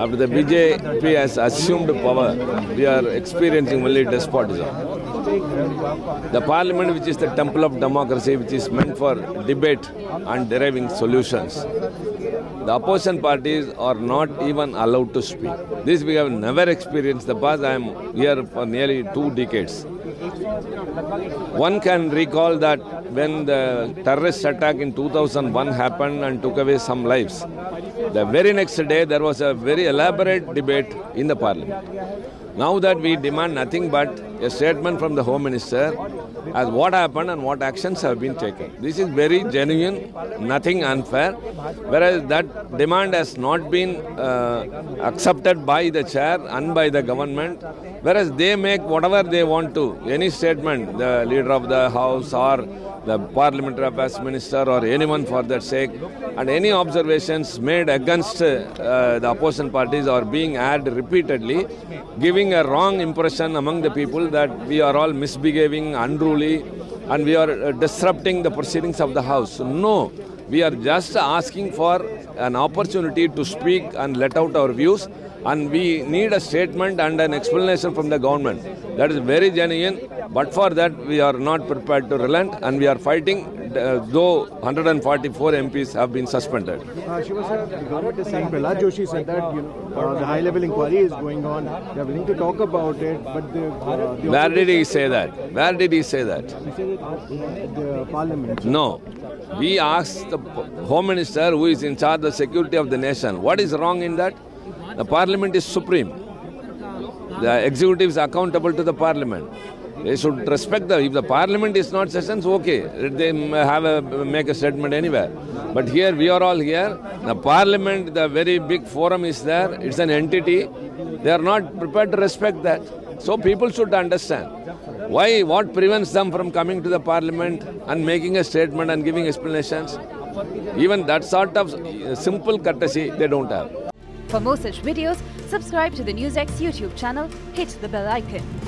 After the BJP has assumed power, we are experiencing only despotism. The parliament, which is the temple of democracy, which is meant for debate and deriving solutions, the opposition parties are not even allowed to speak. This we have never experienced in the past. I am here for nearly 2 decades. One can recall that when the terrorist attack in 2001 happened and took away some lives, the very next day there was a very elaborate debate in the parliament. Now that we demand nothing but a statement from the Home Minister as what happened and what actions have been taken. This is very genuine, nothing unfair, whereas that demand has not been accepted by the chair and by the government, whereas they make whatever they want to, any statement, the leader of the house or the parliamentary affairs minister or anyone for that sake, and any observations made against the opposition parties are being aired repeatedly, giving a wrong impression among the people that we are all misbehaving, unruly, and we are disrupting the proceedings of the house. No, we are just asking for an opportunity to speak and let out our views, and we need a statement and an explanation from the government. That is very genuine, but for that we are not prepared to relent, and we are fighting, though 144 MPs have been suspended. Shiva sir, Governor Prahlad Joshi said that the high-level inquiry is going on. They are willing to talk about it, but the where did he say that? Where did he say that? He said it at the Parliament. No. We asked the Home Minister, who is in charge of the security of the nation, what is wrong in that? The Parliament is supreme. The executive is accountable to the Parliament. They should respect that. If the Parliament is not sessions, okay, they make a statement anywhere. But here, we are all here. The Parliament, the very big forum is there. It's an entity. They are not prepared to respect that. So people should understand. Why? What prevents them from coming to the Parliament and making a statement and giving explanations? Even that sort of simple courtesy they don't have. For more such videos, subscribe to the NewsX YouTube channel, hit the bell icon.